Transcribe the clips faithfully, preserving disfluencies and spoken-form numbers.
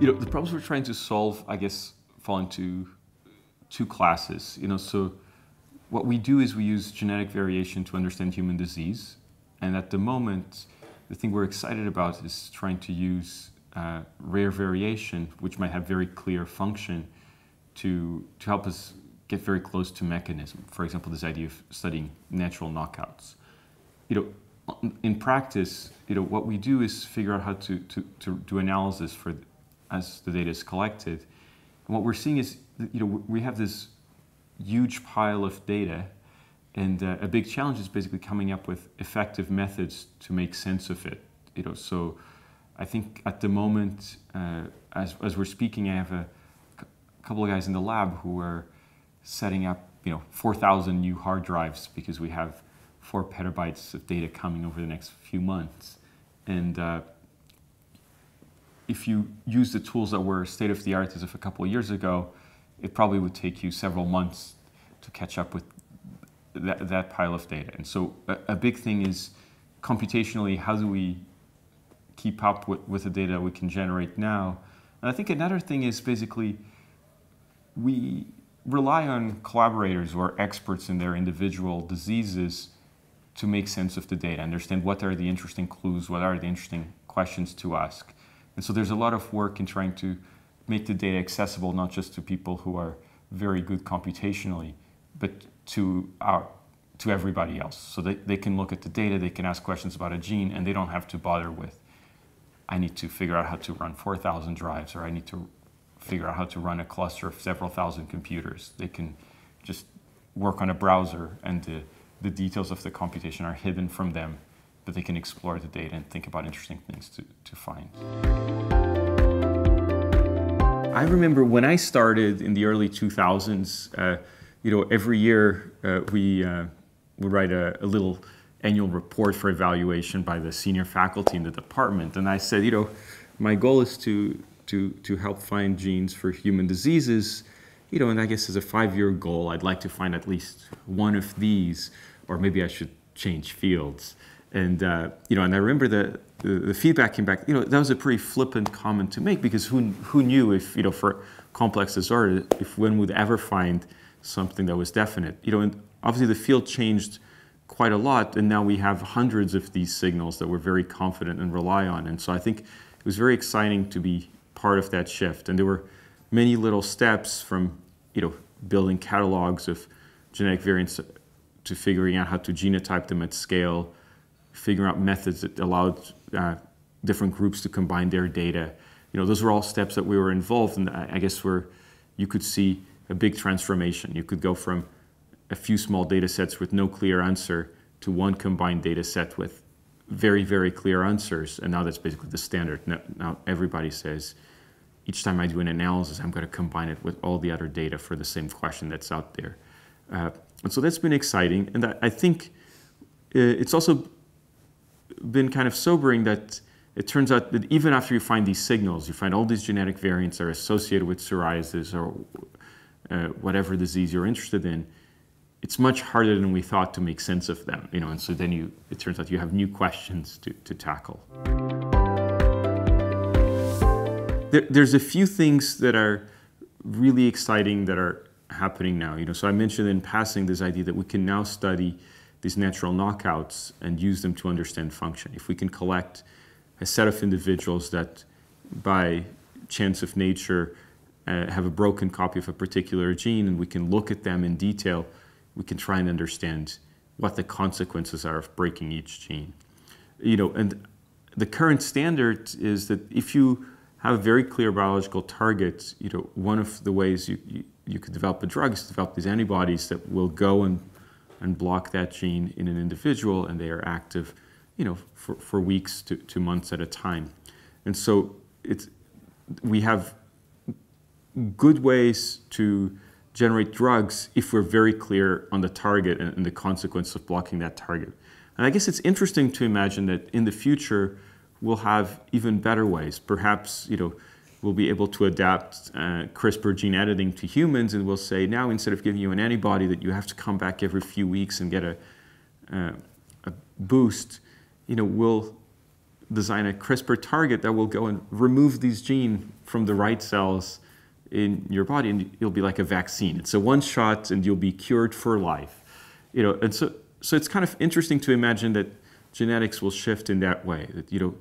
you know, the problems we're trying to solve, I guess, fall into two classes. You know, so what we do is we use genetic variation to understand human disease. And at the moment, the thing we're excited about is trying to use uh, rare variation, which might have very clear function, to, to help us get very close to mechanism. For example, this idea of studying natural knockouts. You know, in practice, you know, what we do is figure out how to, to, to do analysis for as the data is collected. And what we're seeing is, you know, we have this huge pile of data, and uh, a big challenge is basically coming up with effective methods to make sense of it. You know, so I think at the moment, uh, as, as we're speaking, I have a couple of guys in the lab who are setting up, you know, four thousand new hard drives because we have four petabytes of data coming over the next few months. And uh, if you use the tools that were state of the art as of a couple of years ago, it probably would take you several months to catch up with that, that pile of data. And so a, a big thing is computationally, how do we keep up with, with the data we can generate now? And I think another thing is basically we rely on collaborators who are experts in their individual diseases to make sense of the data, understand what are the interesting clues, what are the interesting questions to ask. And so there's a lot of work in trying to make the data accessible, not just to people who are very good computationally, but to, our, to everybody else. So they, they can look at the data, they can ask questions about a gene, and they don't have to bother with, I need to figure out how to run four thousand drives, or I need to figure out how to run a cluster of several thousand computers. They can just work on a browser, and the, the details of the computation are hidden from them, but they can explore the data and think about interesting things to, to find. I remember when I started in the early two thousands, uh, you know, every year uh, we uh, would write a, a little annual report for evaluation by the senior faculty in the department. And I said, you know, my goal is to, to, to help find genes for human diseases, you know, and I guess as a five-year goal, I'd like to find at least one of these, or maybe I should change fields. And, uh, you know, and I remember the, the, the feedback came back, you know, that was a pretty flippant comment to make, because who, who knew if, you know, for complex disorder, if one would ever find something that was definite. You know, and obviously the field changed quite a lot, and now we have hundreds of these signals that we're very confident and rely on. And so I think it was very exciting to be part of that shift. And there were many little steps from, you know, building catalogs of genetic variants to figuring out how to genotype them at scale, figuring out methods that allowed uh, different groups to combine their data. You know, those were all steps that we were involved in. I guess where you could see a big transformation. You could go from a few small data sets with no clear answer to one combined data set with very, very clear answers. And now that's basically the standard. Now, now everybody says, each time I do an analysis, I'm going to combine it with all the other data for the same question that's out there. Uh, and so that's been exciting. And I, I think it's also been kind of sobering that it turns out that even after you find these signals, you find all these genetic variants are associated with psoriasis or uh, whatever disease you're interested in, it's much harder than we thought to make sense of them. You know, and so then you, it turns out you have new questions to, to tackle. There, there's a few things that are really exciting that are happening now. You know, so I mentioned in passing this idea that we can now study these natural knockouts and use them to understand function. If we can collect a set of individuals that by chance of nature uh, have a broken copy of a particular gene, and we can look at them in detail, we can try and understand what the consequences are of breaking each gene. You know, and the current standard is that if you have a very clear biological target, you know, one of the ways you, you, you could develop a drug is to develop these antibodies that will go and and block that gene in an individual, and they are active, you know, for, for weeks to, to months at a time. And so it's, we have good ways to generate drugs if we're very clear on the target and, and the consequence of blocking that target. And I guess it's interesting to imagine that in the future, we'll have even better ways. Perhaps, you know, we'll be able to adapt uh, CRISPR gene editing to humans, and we'll say now, instead of giving you an antibody that you have to come back every few weeks and get a, uh, a boost, you know, we'll design a CRISPR target that will go and remove these genes from the right cells in your body, and it'll be like a vaccine. It's a one shot and you'll be cured for life. You know, and so, so it's kind of interesting to imagine that genetics will shift in that way, that, you know,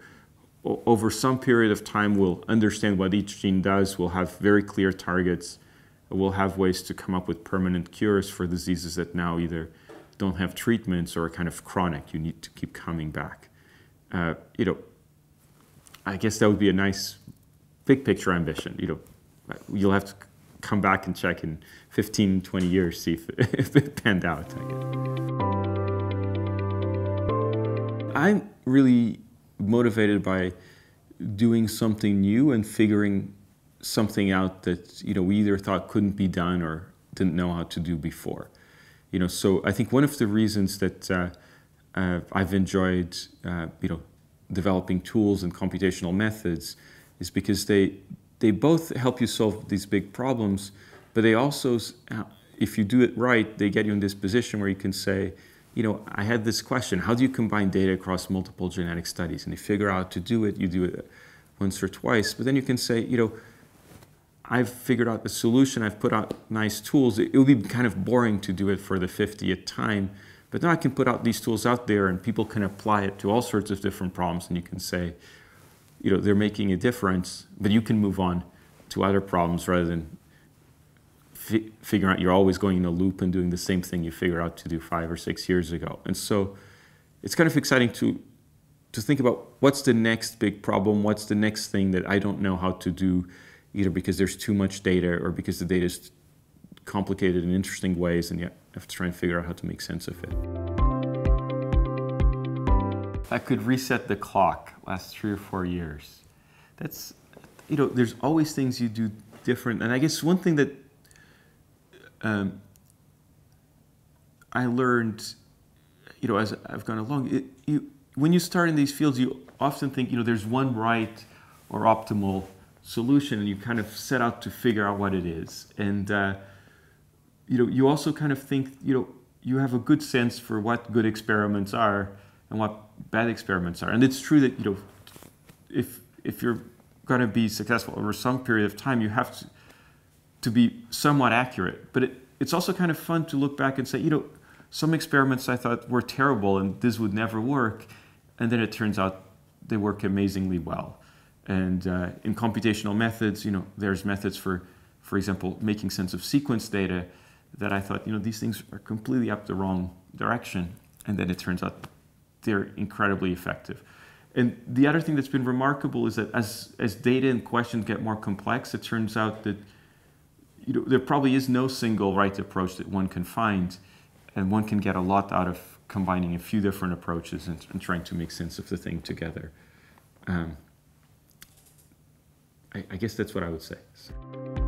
over some period of time we'll understand what each gene does, we'll have very clear targets, we'll have ways to come up with permanent cures for diseases that now either don't have treatments or are kind of chronic, you need to keep coming back. Uh, you know, I guess that would be a nice big picture ambition. You know, you'll have to come back and check in fifteen, twenty years, see if, if it panned out, I guess. I'm really motivated by doing something new and figuring something out that, you know, we either thought couldn't be done or didn't know how to do before. You know, so I think one of the reasons that uh, uh, I've enjoyed, uh, you know, developing tools and computational methods is because they, they both help you solve these big problems, but they also, if you do it right, they get you in this position where you can say, you know, I had this question, how do you combine data across multiple genetic studies? And you figure out how to do it, you do it once or twice, but then you can say, you know, I've figured out the solution, I've put out nice tools. It, it would be kind of boring to do it for the fiftieth time, but now I can put out these tools out there and people can apply it to all sorts of different problems, and you can say, you know, they're making a difference, but you can move on to other problems rather than fi figuring out you're always going in a loop and doing the same thing you figured out to do five or six years ago. And so it's kind of exciting to, to think about what's the next big problem, what's the next thing that I don't know how to do, either because there's too much data or because the data is complicated in interesting ways, and yet I have to try and figure out how to make sense of it. If I could reset the clock last three or four years, that's, you know, there's always things you do different. And I guess one thing that um, I learned, you know, as I've gone along, it, you, when you start in these fields, you often think, you know, there's one right or optimal solution, and you kind of set out to figure out what it is. And uh, you know, you also kind of think, you know, you have a good sense for what good experiments are and what bad experiments are. And it's true that, you know, if if you're going to be successful over some period of time, you have to to be somewhat accurate. But it, it's also kind of fun to look back and say, you know, some experiments I thought were terrible and this would never work, and then it turns out they work amazingly well. And uh, in computational methods, you know, there's methods for, for example, making sense of sequence data that I thought, you know, these things are completely up the wrong direction. And then it turns out they're incredibly effective. And the other thing that's been remarkable is that as, as data and questions get more complex, it turns out that, you know, there probably is no single right approach that one can find. And one can get a lot out of combining a few different approaches and, and trying to make sense of the thing together. Um, I guess that's what I would say.